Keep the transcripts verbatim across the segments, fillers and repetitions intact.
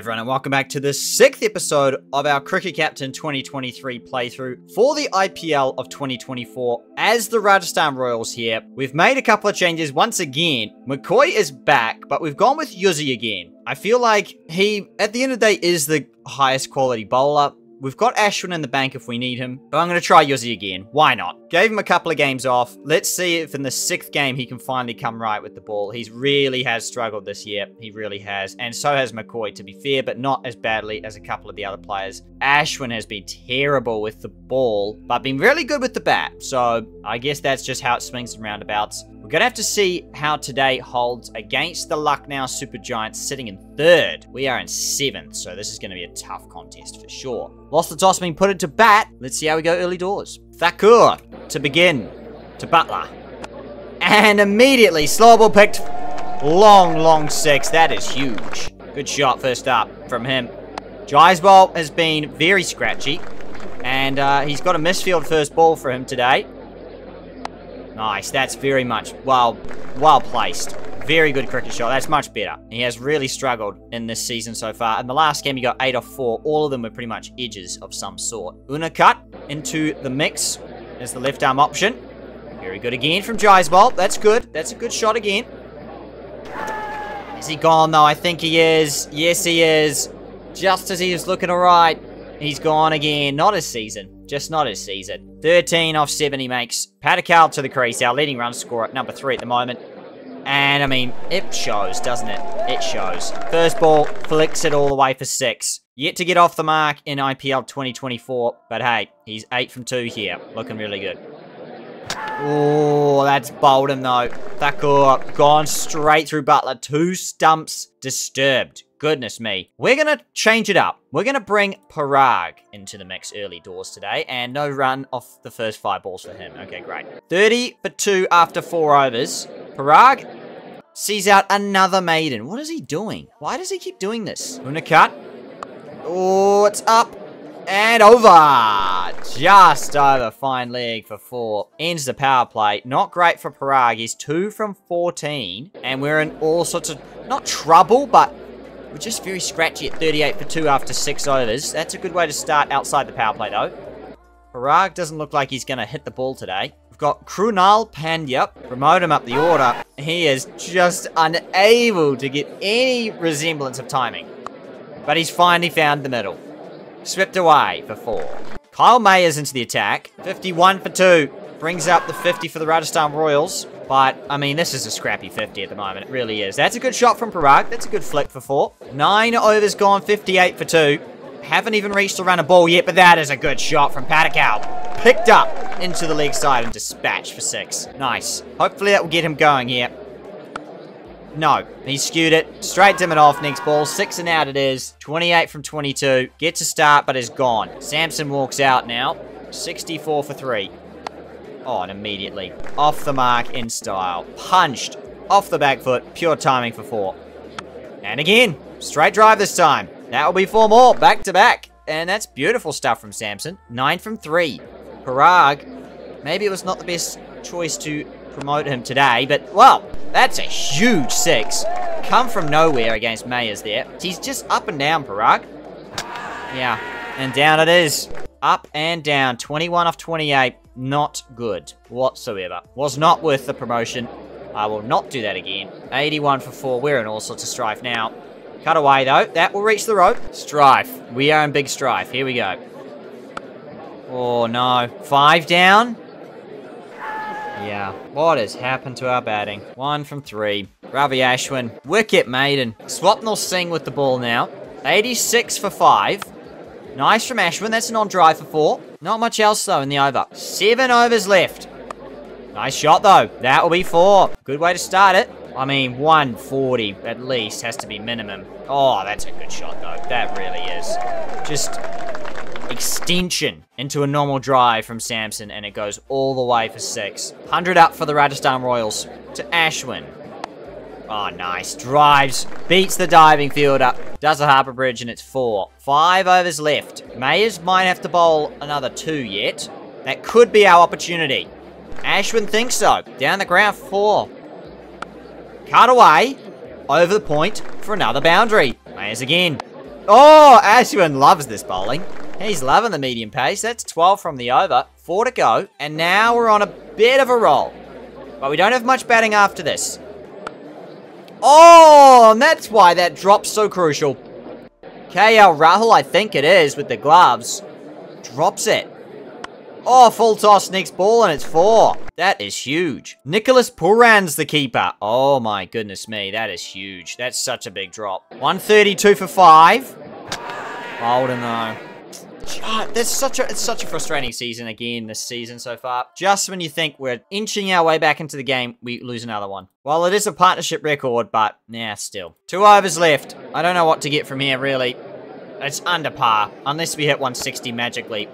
everyone, and welcome back to the sixth episode of our Cricket Captain twenty twenty-three playthrough for the I P L of twenty twenty-four as the Rajasthan Royals here. We've made a couple of changes once again. McCoy is back, but we've gone with Yuzi again. I feel like he, at the end of the day, is the highest quality bowler. We've got Ashwin in the bank if we need him, but I'm going to try Yuzi again. Why not? Gave him a couple of games off. Let's see if in the sixth game he can finally come right with the ball. He's really has struggled this year. He really has. And so has McCoy, to be fair, but not as badly as a couple of the other players. Ashwin has been terrible with the ball, but been really good with the bat. So I guess that's just how it swings and roundabouts. We're going to have to see how today holds against the Lucknow Super Giants sitting in third. We are in seventh, so this is going to be a tough contest for sure. Lost the toss, being put into bat. Let's see how we go early doors. Thakur to begin, to Buttler. And immediately, slow ball picked. Long, long six. That is huge. Good shot first up from him. Jaiswal has been very scratchy. And uh, he's got a misfield first ball for him today. Nice, that's very much well, well placed. Very good cricket shot, that's much better. He has really struggled in this season so far. In the last game, he got eight off four. All of them were pretty much edges of some sort. Una cut into the mix as the left arm option. Very good again from Jaiswal. That's good, that's a good shot again. Is he gone though? I think he is. Yes, he is. Just as he was looking all right, he's gone again. Not his season, just not his season. thirteen off seven he makes. Padikkal to the crease, our leading run scorer at number three at the moment. And, I mean, it shows, doesn't it? It shows. First ball, flicks it all the way for six. Yet to get off the mark in I P L twenty twenty-four, but hey, he's eight from two here. Looking really good. Oh, that's bowled him, though. Thakur, gone straight through Buttler. Two stumps disturbed. Goodness me. We're going to change it up. We're going to bring Parag into the mix early doors today. And no run off the first five balls for him. Okay, great. thirty for two after four overs. Parag sees out another maiden. What is he doing? Why does he keep doing this? Una cut. Oh, it's up. And over. Just over. Fine leg for four. Ends the power play. Not great for Parag. He's two from fourteen. And we're in all sorts of, not trouble, but we're just very scratchy at thirty-eight for two after six overs. That's a good way to start outside the power play, though. Parag doesn't look like he's going to hit the ball today. We've got Krunal Pandya. Promote him up the order. He is just unable to get any resemblance of timing. But he's finally found the middle. Swept away for four. Kyle May is into the attack. fifty-one for two. Brings up the fifty for the Rajasthan Royals. But, I mean, this is a scrappy fifty at the moment. It really is. That's a good shot from Parag. That's a good flick for four. Nine overs gone, fifty-eight for two. Haven't even reached to run a ball yet, but that is a good shot from Padikkal. Picked up into the leg side and dispatched for six. Nice. Hopefully that will get him going here. No. He skewed it. Straight dimmed off. Next ball. Six and out it is. twenty-eight from twenty-two. Gets a start, but is gone. Samson walks out now. sixty-four for three. Oh, and immediately off the mark in style. Punched off the back foot. Pure timing for four. And again, straight drive this time. That will be four more back to back. And that's beautiful stuff from Samson. Nine from three. Parag, maybe it was not the best choice to promote him today, but, well, that's a huge six. Come from nowhere against Mayers there. He's just up and down, Parag. Yeah, and down it is. Up and down. twenty-one off twenty-eight. Not good whatsoever. Was not worth the promotion. I will not do that again. eighty-one for four. We're in all sorts of strife now. Cut away, though. That will reach the rope. Strife. We are in big strife. Here we go. Oh, no. Five down. Yeah. What has happened to our batting? One from three. Ravi Ashwin. Wicket maiden. Swapnil Singh with the ball now. eighty-six for five. Nice from Ashwin. That's a non-drive for four. Not much else, though, in the over. Seven overs left. Nice shot, though. That will be four. Good way to start it. I mean, one forty at least has to be minimum. Oh, that's a good shot, though. That really is. Just extension into a normal drive from Samson, and it goes all the way for six. one hundred up for the Rajasthan Royals to Ashwin. Oh, nice. Drives. Beats the diving fielder. Does a Harbour Bridge, and it's four. Five overs left. Mayers might have to bowl another two yet. That could be our opportunity. Ashwin thinks so. Down the ground, four. Cut away. Over the point for another boundary. Mayers again. Oh, Ashwin loves this bowling. He's loving the medium pace. That's twelve from the over. Four to go. And now we're on a bit of a roll. But we don't have much batting after this. Oh, and that's why that drop's so crucial. K L Rahul, I think it is, with the gloves. Drops it. Oh, full toss next ball, and it's four. That is huge. Nicholas Puran's the keeper. Oh, my goodness me. That is huge. That's such a big drop. one thirty-two for five. Bolden, though. God, that's such a, it's such a frustrating season again this season so far. Just when you think we're inching our way back into the game, we lose another one. Well, it is a partnership record, but nah, still. Two overs left. I don't know what to get from here, really. It's under par, unless we hit one sixty magically.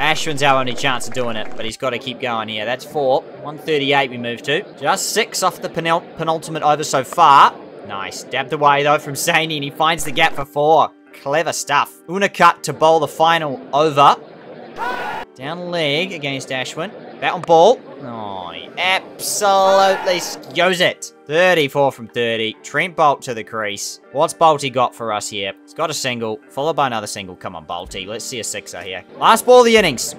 Ashwin's our only chance of doing it, but he's got to keep going here. That's four. one thirty-eight we move to. Just six off the penul penultimate over so far. Nice. Dabbed away, though, from Zaney, and he finds the gap for four. Clever stuff. Una cut to bowl the final over. Down leg against Ashwin. Bat on ball. Oh, he absolutely skews it. thirty-four from thirty. Trent Boult to the crease. What's Boulty got for us here? He's got a single, followed by another single. Come on, Boulty. Let's see a sixer here. Last ball of the innings.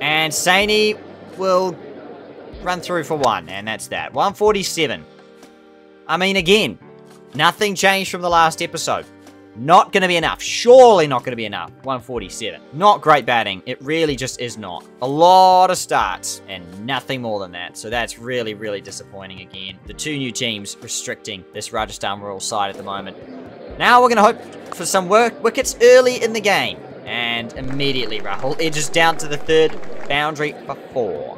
And Saini will run through for one. And that's that. one forty-seven. I mean, again, nothing changed from the last episode. Not going to be enough. Surely not going to be enough. one forty-seven. Not great batting. It really just is not. A lot of starts and nothing more than that. So that's really, really disappointing again. The two new teams restricting this Rajasthan Royals side at the moment. Now we're going to hope for some work wickets early in the game. And immediately Rahul edges down to the third boundary for four.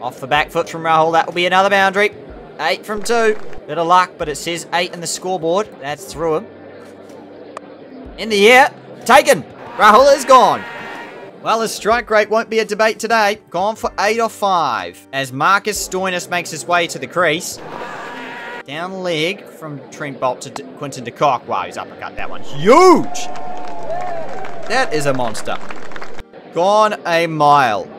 Off the back foot from Rahul. That will be another boundary. Eight from two. Bit of luck, but it says eight in the scoreboard. That's through him. In the air. Taken. Rahul is gone. Well, his strike rate won't be a debate today. Gone for eight off five. As Marcus Stoinis makes his way to the crease. Down leg from Trent Boult to Quinton de Kock. Wow, he's uppercut that one. Huge. That is a monster. Gone a mile.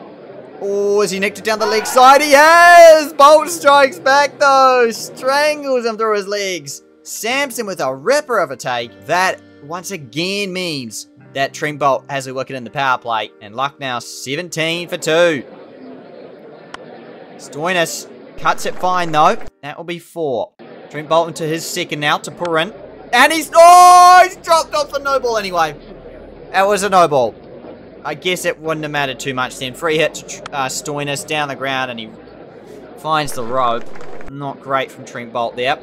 Oh, has he nicked it down the leg side? He has! Bolt strikes back, though. Strangles him through his legs. Samson with a ripper of a take. That, once again, means that Trent Boult has a wicket in the power play. And Lucknow seventeen for two. Stoinis cuts it fine, though. That will be four. Trent Boult into his second now to Puran. And he's... Oh, he's dropped off the no ball anyway. That was a no ball. I guess it wouldn't have mattered too much then. Free hit to uh, Stoinis down the ground, and he finds the rope. Not great from Trent Boult there.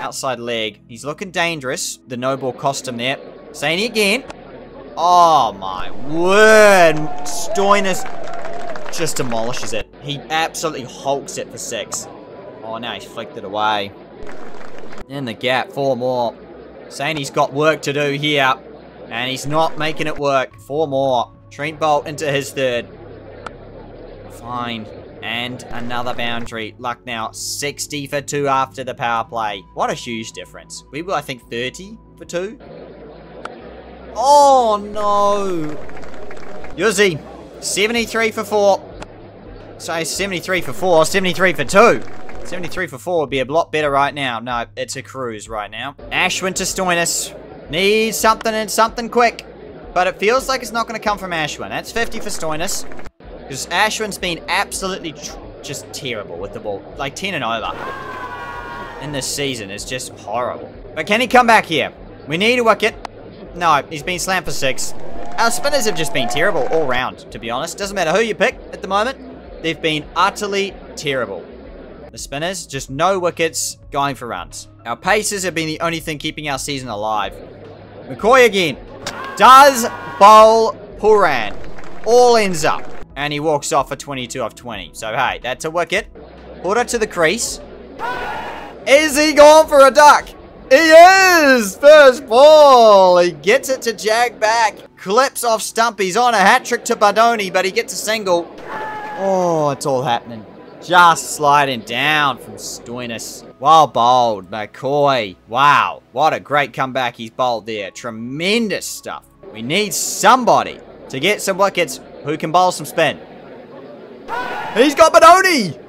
Outside leg. He's looking dangerous. The no ball cost him there. Saini again. Oh my word. Stoinis just demolishes it. He absolutely hulks it for six. Oh, now he's flicked it away. In the gap. Four more. Saini's got work to do here. And he's not making it work. Four more. Trent Boult into his third. Fine. And another boundary. Lucknow sixty for two after the power play. What a huge difference. We were, I think, thirty for two. Oh, no. Yuzi, seventy-three for four. Say seventy-three for four, seventy-three for two. seventy-three for four would be a lot better right now. No, it's a cruise right now. Ashwin to Stoinis. Needs something and something quick. But it feels like it's not going to come from Ashwin. That's fifty for Stoinis. Because Ashwin's been absolutely tr just terrible with the ball. Like ten and over. And this season is just horrible. But can he come back here? We need a wicket. No, he's been slammed for six. Our spinners have just been terrible all round, to be honest. Doesn't matter who you pick at the moment. They've been utterly terrible. The spinners, just no wickets, going for runs. Our paces have been the only thing keeping our season alive. McCoy again. Does bowl Puran. All ends up. And he walks off for twenty-two off twenty. So, hey, that's a wicket. Order to the crease. Is he gone for a duck? He is! First ball. He gets it to jag back. Clips off stump. He's on a hat-trick to Bardoni, but he gets a single. Oh, it's all happening. Just sliding down from Stoinis. Well bowled, McCoy. Wow, what a great comeback he's bowled there. Tremendous stuff. We need somebody to get some wickets who can bowl some spin. He's got Bardoni.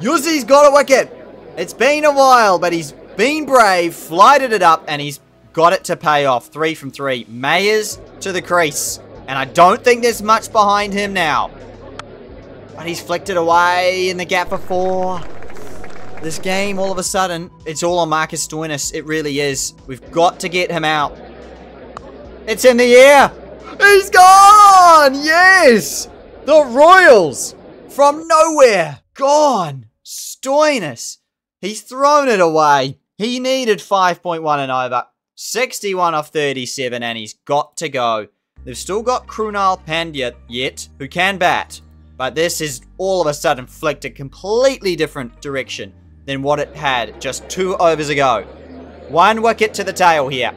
Yuzi's got a wicket. It's been a while, but he's been brave, flighted it up, and he's got it to pay off. Three from three. Mayers to the crease. And I don't think there's much behind him now. But he's flicked it away in the gap for four. This game, all of a sudden, it's all on Marcus Stoinis. It really is. We've got to get him out. It's in the air. He's gone! Yes! The Royals, from nowhere, gone. Stoinis. He's thrown it away. He needed five point one and over. sixty-one off thirty-seven, and he's got to go. They've still got Krunal Pandya yet, who can bat. But this is all of a sudden flicked a completely different direction than what it had just two overs ago. One wicket to the tail here.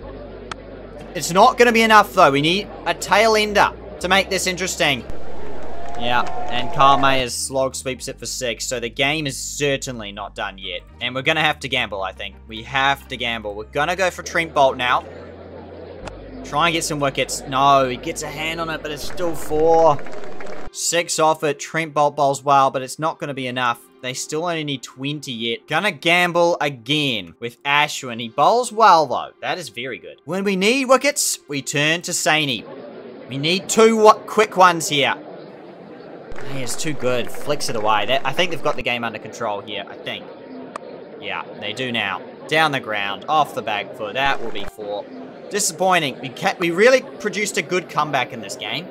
It's not going to be enough though. We need a tail ender to make this interesting. Yeah, and Carl Mayer's slog sweeps it for six. So the game is certainly not done yet. And we're going to have to gamble, I think. We have to gamble. We're going to go for Trent Boult now. Try and get some wickets. No, he gets a hand on it, but it's still four. Six off it. Trent Boult bowls well, but it's not going to be enough. They still only need twenty yet. Gonna gamble again with Ashwin. He bowls well, though. That is very good. When we need wickets, we turn to Saini. We need two quick ones here. He is too good. Flicks it away. That, I think they've got the game under control here. I think. Yeah, they do now. Down the ground. Off the back foot. That will be four. Disappointing. We, kept, we really produced a good comeback in this game.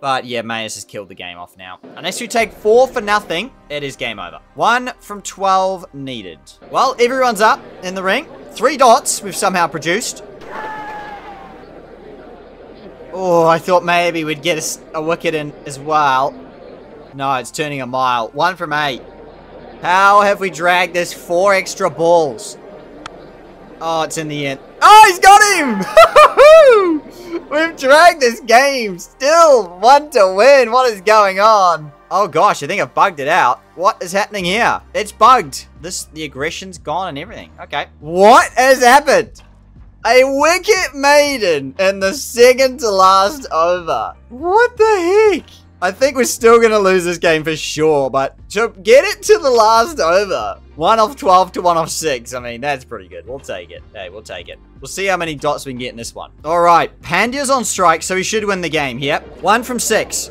But yeah, Mayers has killed the game off now. Unless you take four for nothing, it is game over. One from twelve needed. Well, everyone's up in the ring. Three dots we've somehow produced. Oh, I thought maybe we'd get a, a wicket in as well. No, it's turning a mile. One from eight. How have we dragged this four extra balls? Oh, it's in the end. Oh, he's got him! We've dragged this game. Still one to win. What is going on? Oh gosh, I think I've bugged it out. What is happening here? It's bugged. This, the aggression's gone and everything. Okay. What has happened? A wicket maiden in the second to last over. What the heck? I think we're still going to lose this game for sure, but to get it to the last over. one off twelve to one off six. I mean, that's pretty good. We'll take it. Hey, we'll take it. We'll see how many dots we can get in this one. All right. Pandya's on strike, so he should win the game. Yep. One from six.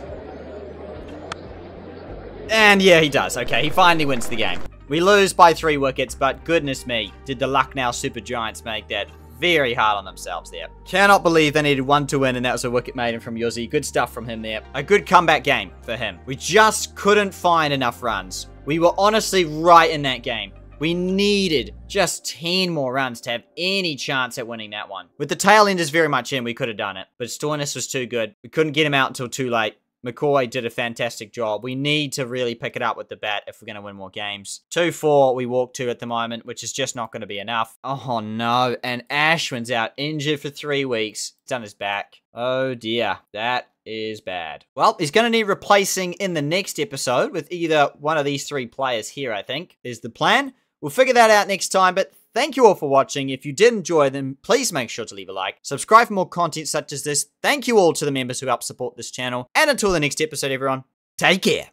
And yeah, he does. Okay, he finally wins the game. We lose by three wickets, but goodness me, did the Lucknow Super Giants make that very hard on themselves there. Cannot believe they needed one to win, and that was a wicket maiden from Yuzi. Good stuff from him there. A good comeback game for him. We just couldn't find enough runs. We were honestly right in that game. We needed just ten more runs to have any chance at winning that one. With the tail enders very much in, we could have done it. But Stoinis was too good. We couldn't get him out until too late. McCoy did a fantastic job. We need to really pick it up with the bat if we're going to win more games. two four we walk to at the moment, which is just not going to be enough. Oh no, and Ashwin's out injured for three weeks. Done his back. Oh dear, that is bad. Well, he's going to need replacing in the next episode with either one of these three players here, I think, is the plan. We'll figure that out next time, but thank you all for watching. If you did enjoy them, please make sure to leave a like. Subscribe for more content such as this. Thank you all to the members who help support this channel. And until the next episode, everyone, take care.